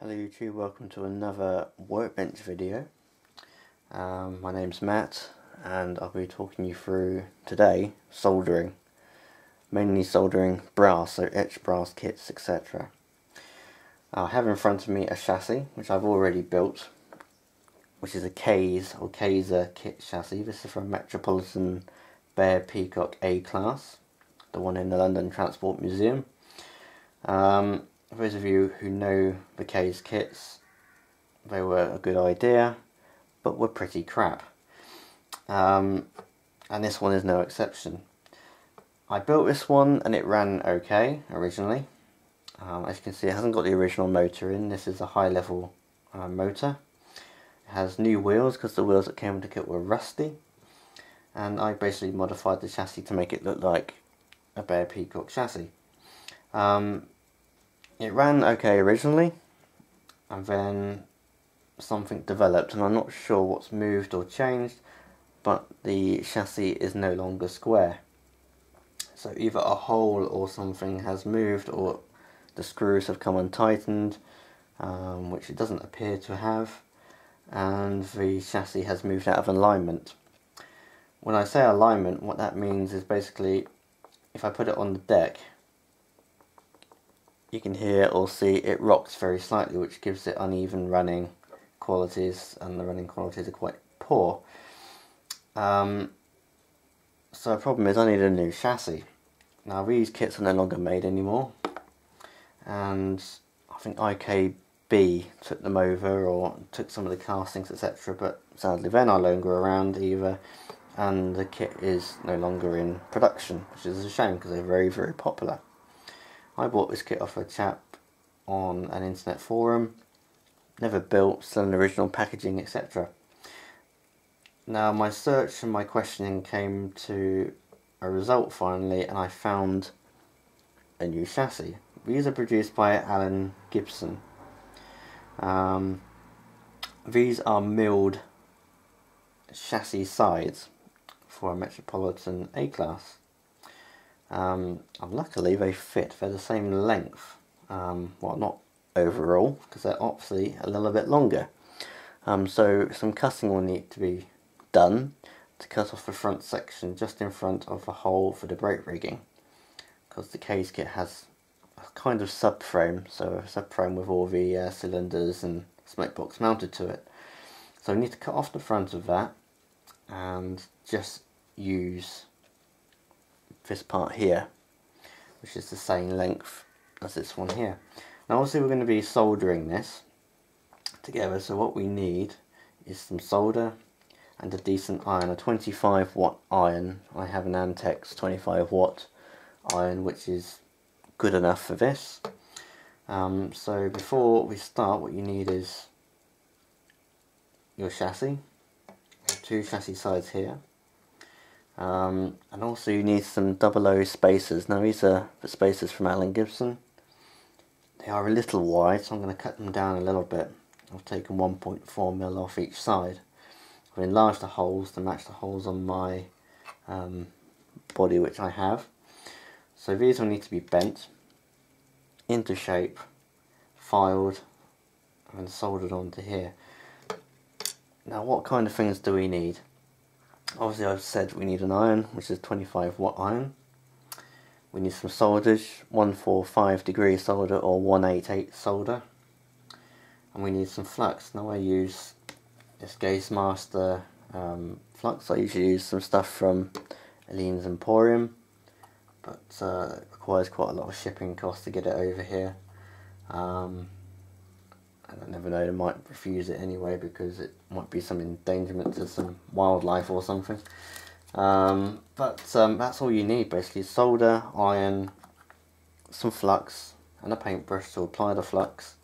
Hello YouTube, welcome to another workbench video. My name's Matt and I'll be talking you through today soldering. Mainly soldering brass, so etched brass kits, etc. I have in front of me a chassis which I've already built, which is a K's or Kayser kit chassis. This is from Metropolitan Beyer Peacock A-Class, the one in the London Transport Museum. For those of you who know the K's kits, they were a good idea, but were pretty crap. And this one is no exception. I built this one and it ran okay originally. As you can see, it hasn't got the original motor in. This is a high level motor. It has new wheels because the wheels that came with the kit were rusty. And I basically modified the chassis to make it look like a Beyer Peacock chassis. It ran okay originally, and then something developed, and I'm not sure what's moved or changed, but the chassis is no longer square. So either a hole or something has moved, or the screws have come untightened, which it doesn't appear to have, and the chassis has moved out of alignment. When I say alignment, what that means is basically, if I put it on the deck, you can hear or see it rocks very slightly, which gives it uneven running qualities, and the running qualities are quite poor. So the problem is I need a new chassis. Now these kits are no longer made anymore, and I think IKB took them over or took some of the castings, etc., but sadly they're no longer around either, and the kit is no longer in production, which is a shame because they're very, very popular. I bought this kit off a chap on an internet forum, never built, still in the original packaging, etc. Now my search and my questioning came to a result finally, and I found a new chassis. These are produced by Alan Gibson. These are milled chassis sides for a Metropolitan A-Class. And luckily they fit, they're the same length, well not overall, because they're obviously a little bit longer. So some cutting will need to be done to cut off the front section just in front of the hole for the brake rigging, because the K's kit has a kind of subframe, so a subframe with all the cylinders and smoke box mounted to it. So we need to cut off the front of that and just use this part here, which is the same length as this one here. Now obviously we're going to be soldering this together, so what we need is some solder and a decent iron, a 25 watt iron. I have an Antex 25 watt iron which is good enough for this. So before we start, what you need is your chassis, two chassis sides here. And also you need some 00 spacers. Now these are the spacers from Alan Gibson. They are a little wide, so I'm going to cut them down a little bit. I've taken 1.4mm off each side. I've enlarged the holes to match the holes on my body, which I have. So these will need to be bent into shape, filed and soldered onto here. Now what kind of things do we need? Obviously I've said we need an iron, which is 25 watt iron. We need some soldage, 145 degree solder or 188 solder. And we need some flux. Now I use this Gaze Master flux. I usually use some stuff from Eileen's Emporium, but it requires quite a lot of shipping costs to get it over here. And I never know, they might refuse it anyway because it might be some endangerment to some wildlife or something. That's all you need basically: solder, iron, some flux and a paintbrush to apply the flux,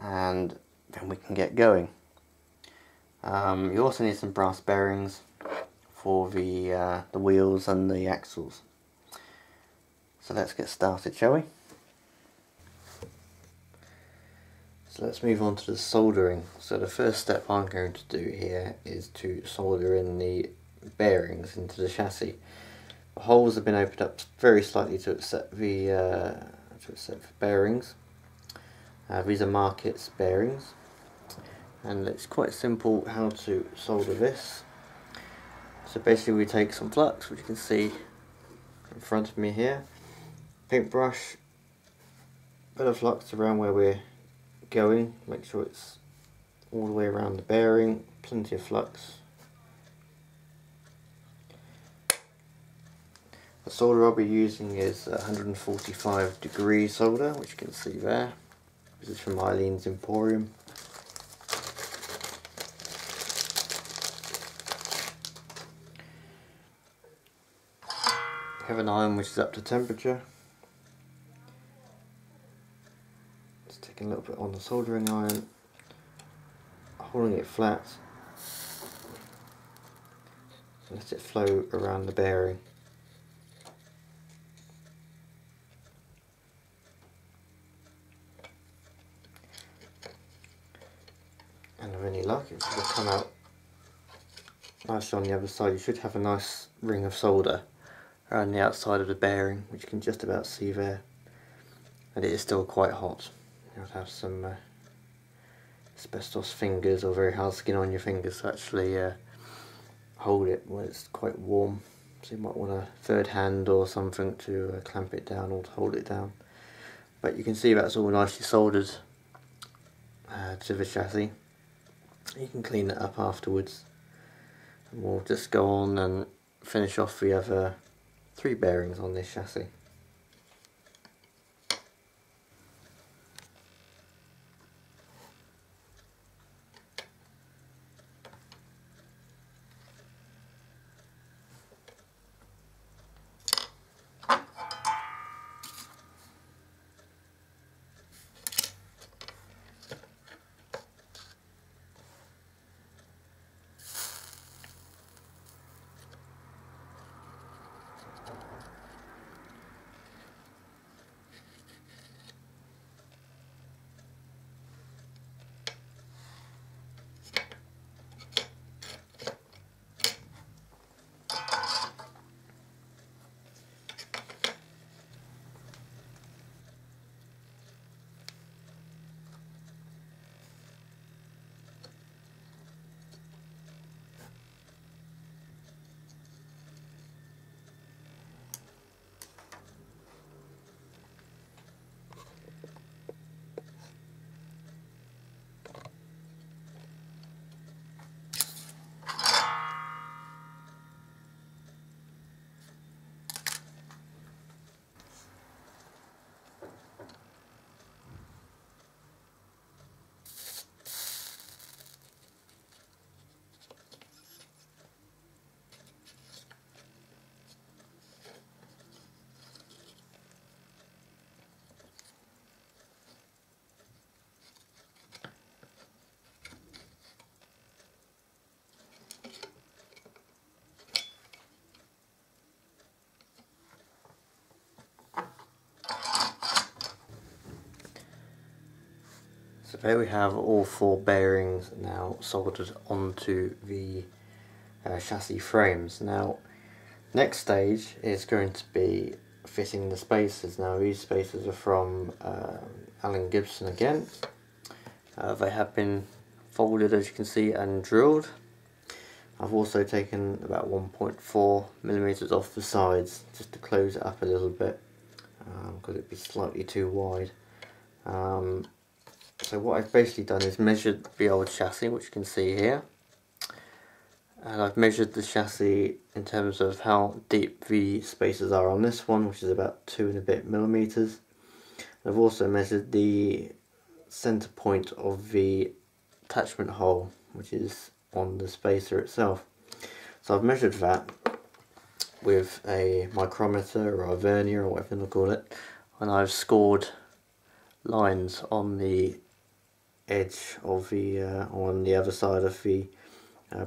and then we can get going. You also need some brass bearings for the wheels and the axles. So let's get started, shall we? So let's move on to the soldering. So the first step I'm going to do here is to solder in the bearings into the chassis. The holes have been opened up very slightly to accept the bearings. These are Markits bearings, and it's quite simple how to solder this. So basically we take some flux, which you can see in front of me here, paintbrush, bit of flux around where we're going, make sure it's all the way around the bearing, plenty of flux. The solder I'll be using is 145 degree solder, which you can see there. This is from Eileen's Emporium. Have an iron which is up to temperature. Just taking a little bit on the soldering iron, holding it flat, and let it flow around the bearing. And with any luck, it will come out nicely on the other side. You should have a nice ring of solder around the outside of the bearing, which you can just about see there, and it is still quite hot. You'll have some asbestos fingers or very hard skin on your fingers to actually hold it when it's quite warm, so you might want a third hand or something to clamp it down or to hold it down. But you can see that's all nicely soldered to the chassis. You can clean it up afterwards, and we'll just go on and finish off the other three bearings on this chassis. So there we have all four bearings now soldered onto the chassis frames. Now, next stage is going to be fitting the spacers. Now, these spacers are from Alan Gibson again. They have been folded, as you can see, and drilled. I've also taken about 1.4 millimeters off the sides just to close it up a little bit, because it'd be slightly too wide. So what I've basically done is measured the old chassis, which you can see here, and I've measured the chassis in terms of how deep the spacers are on this one, which is about 2 and a bit millimeters. I've also measured the center point of the attachment hole, which is on the spacer itself. So I've measured that with a micrometer or a vernier or whatever they'll call it, and I've scored lines on the edge of the on the other side of the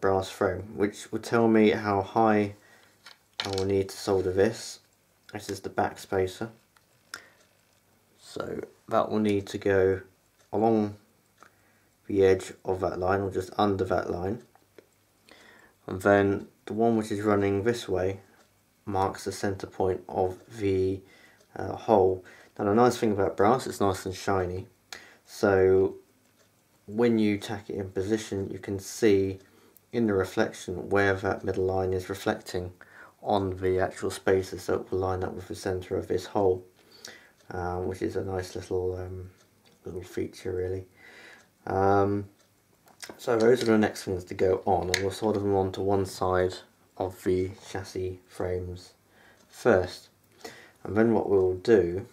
brass frame, which will tell me how high I will need to solder this. This is the back spacer, so that will need to go along the edge of that line, or just under that line, and then the one which is running this way marks the center point of the hole. Now, the nice thing about brass, it's nice and shiny, So when you tack it in position, you can see in the reflection where that middle line is reflecting on the actual spaces, so it will line up with the centre of this hole, which is a nice little little feature, really. So those are the next things to go on, and we'll solder them onto one side of the chassis frames first. And then what we'll do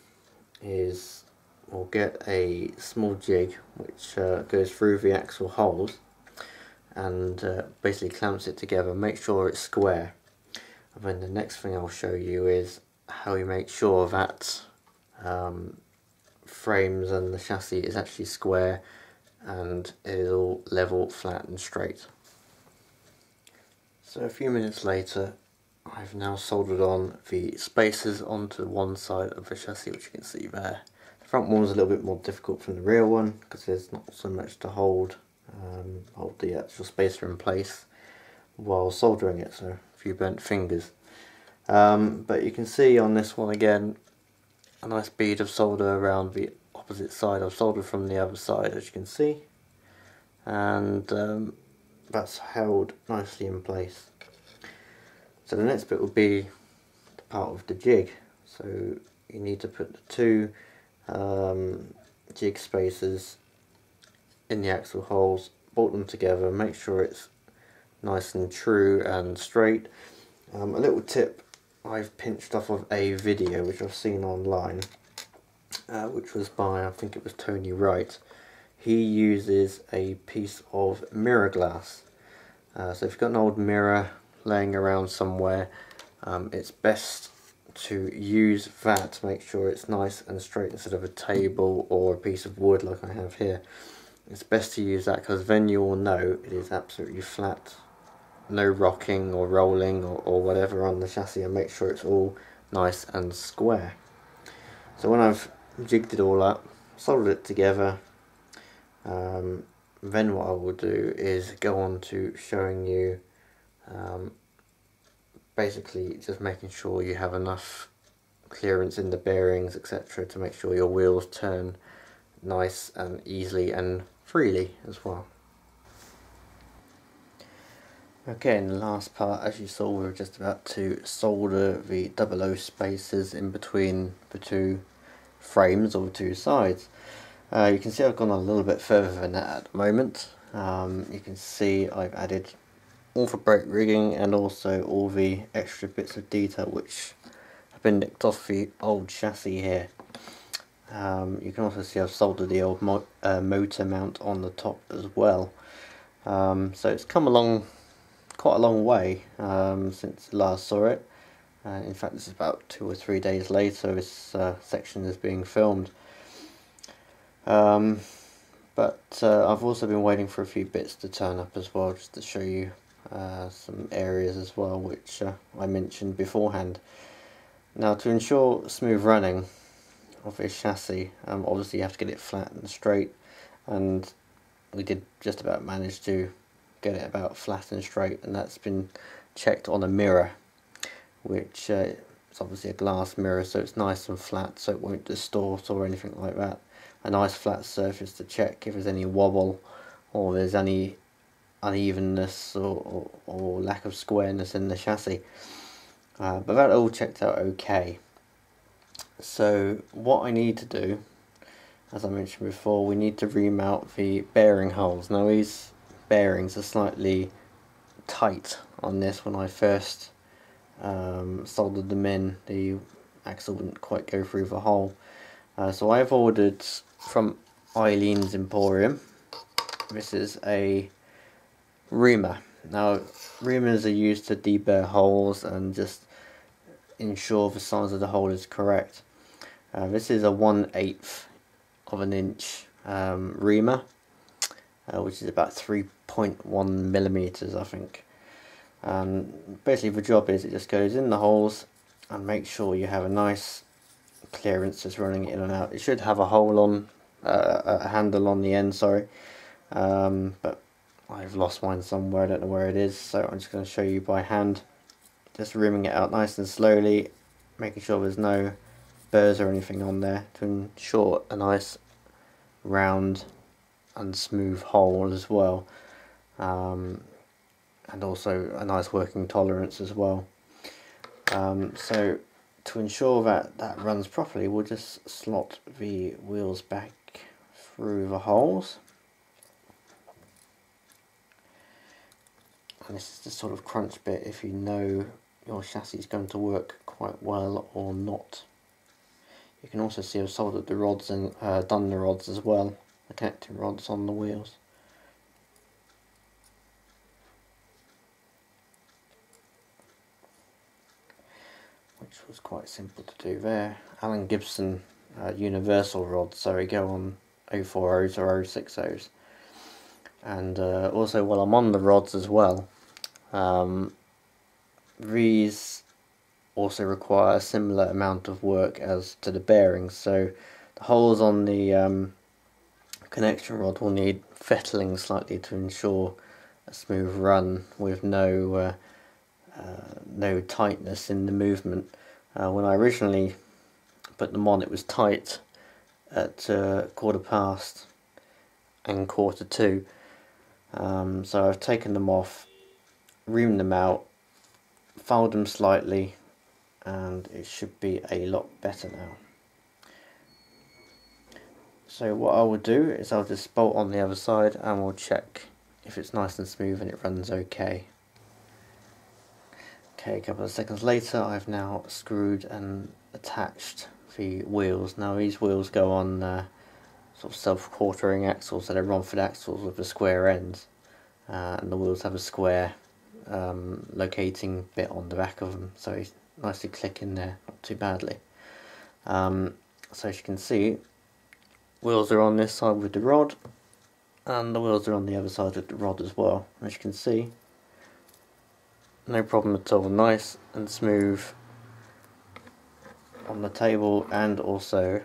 is we'll get a small jig which goes through the axle holes and basically clamps it together, make sure it's square. And then the next thing I'll show you is how you make sure that frames and the chassis is actually square and it is all level, flat and straight. So a few minutes later, I've now soldered on the spacers onto one side of the chassis, which you can see there. The front one was a little bit more difficult from the rear one because there's not so much to hold the actual spacer in place while soldering it, so a few burnt fingers. But you can see on this one again a nice bead of solder around the opposite side. I've soldered from the other side, as you can see, and that's held nicely in place. So the next bit will be the part of the jig. So you need to put the two jig spacers in the axle holes, bolt them together, make sure it's nice and true and straight. A little tip I've pinched off of a video which I've seen online, which was by, I think it was Tony Wright. He uses a piece of mirror glass. So if you've got an old mirror laying around somewhere, it's best to use that to make sure it's nice and straight instead of a table or a piece of wood like I have here. It's best to use that because then you will know it is absolutely flat, no rocking or rolling or whatever on the chassis, and make sure it's all nice and square. So when I've jigged it all up, soldered it together, then what I will do is go on to showing you basically just making sure you have enough clearance in the bearings, etc., to make sure your wheels turn nice and easily and freely as well. Okay, in the last part, as you saw, we were just about to solder the 00 spacers in between the two frames or the two sides. You can see I've gone a little bit further than that at the moment. You can see I've added all the brake rigging and also all the extra bits of detail which have been nicked off the old chassis here. You can also see I've soldered the old motor mount on the top as well. So it's come along quite a long way since I last saw it. In fact, this is about 2 or 3 days later this section is being filmed. But I've also been waiting for a few bits to turn up as well, just to show you some areas as well which I mentioned beforehand. Now, to ensure smooth running of this chassis, obviously you have to get it flat and straight, and we did just about manage to get it about flat and straight, and that's been checked on a mirror, which it's obviously a glass mirror, so it's nice and flat, so it won't distort or anything like that. A nice flat surface to check if there's any wobble or there's any unevenness or lack of squareness in the chassis, but that all checked out okay. So what I need to do, as I mentioned before, we need to remount the bearing holes. Now these bearings are slightly tight on this. When I first soldered them in, the axle wouldn't quite go through the hole. So I've ordered from Eileen's Emporium. This is a reamer. Now reamers are used to deburr holes and just ensure the size of the hole is correct. This is a 1/8 of an inch reamer, which is about 3.1 millimeters, I think. Basically the job is it just goes in the holes and make sure you have a nice clearance just running in and out. It should have a hole on a handle on the end, sorry, but I've lost mine somewhere, I don't know where it is, so I'm just going to show you by hand, just reaming it out nice and slowly, making sure there's no burrs or anything on there to ensure a nice round and smooth hole as well, and also a nice working tolerance as well. So to ensure that that runs properly, we'll just slot the wheels back through the holes. And this is the sort of crunch bit if you know your chassis is going to work quite well or not. You can also see I've soldered the rods and done the rods as well, attaching rods on the wheels. Which was quite simple to do there. Alan Gibson universal rods, so we go on 040s or 060s. And also, while I'm on the rods as well, these also require a similar amount of work as to the bearings, so the holes on the connection rod will need fettling slightly to ensure a smooth run with no no tightness in the movement. When I originally put them on, it was tight at 1/4 past and 1/4 to 2, so I've taken them off, reamed them out, fold them slightly, and it should be a lot better now. So what I will do is I'll just bolt on the other side and we'll check if it's nice and smooth and it runs okay. Okay, a couple of seconds later I've now screwed and attached the wheels. Now these wheels go on sort of self-quartering axles, so they're Romford axles with the square ends, and the wheels have a square locating bit on the back of them, so it's nicely click in there, not too badly. So as you can see, wheels are on this side with the rod, and the wheels are on the other side with the rod as well. As you can see, no problem at all, nice and smooth on the table, and also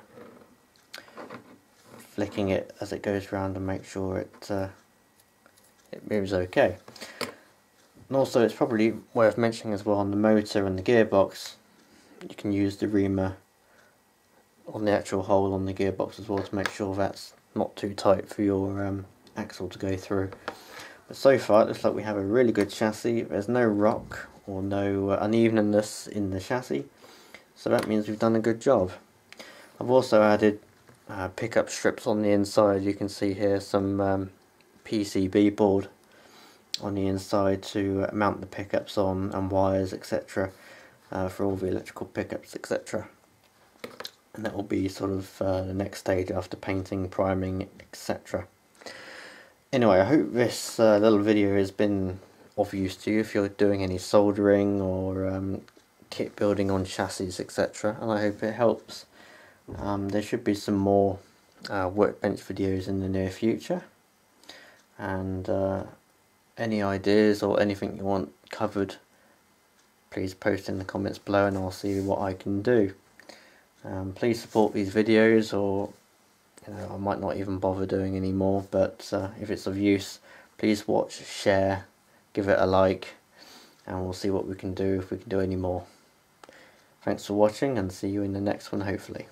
flicking it as it goes round and make sure it moves okay. And also, it's probably worth mentioning as well, on the motor and the gearbox, you can use the reamer on the actual hole on the gearbox as well to make sure that's not too tight for your axle to go through. But so far it looks like we have a really good chassis. There's no rock or no unevenness in the chassis, so that means we've done a good job. I've also added pickup strips on the inside. You can see here some PCB board on the inside to mount the pickups on, and wires, etc., for all the electrical pickups, etc. And that will be sort of the next stage after painting, priming, etc. Anyway, I hope this little video has been of use to you if you're doing any soldering or kit building on chassis, etc., and I hope it helps. There should be some more workbench videos in the near future, and any ideas or anything you want covered, please post in the comments below and I'll see what I can do. Please support these videos, or you know, I might not even bother doing any more, but if it's of use, please watch, share, give it a like, and we'll see what we can do, if we can do any more. Thanks for watching, and see you in the next one hopefully.